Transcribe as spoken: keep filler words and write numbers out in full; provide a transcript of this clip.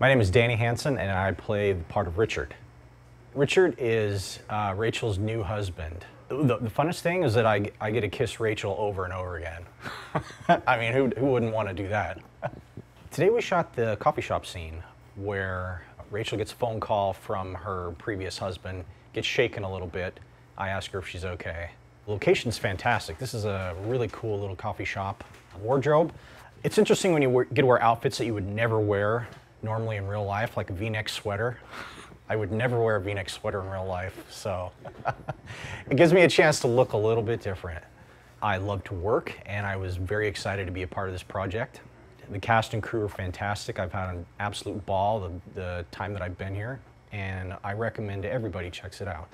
My name is Danny Hansen, and I play the part of Richard. Richard is uh, Rachel's new husband. The, the funnest thing is that I, I get to kiss Rachel over and over again. I mean, who, who wouldn't want to do that? Today we shot the coffee shop scene where Rachel gets a phone call from her previous husband, gets shaken a little bit. I ask her if she's okay. The location's fantastic. This is a really cool little coffee shop wardrobe. It's interesting when you wear, get to wear outfits that you would never wear normally in real life, like a V-neck sweater. I would never wear a V-neck sweater in real life, so it gives me a chance to look a little bit different. I love to work, and I was very excited to be a part of this project. The cast and crew are fantastic. I've had an absolute ball the, the time that I've been here, and I recommend everybody checks it out.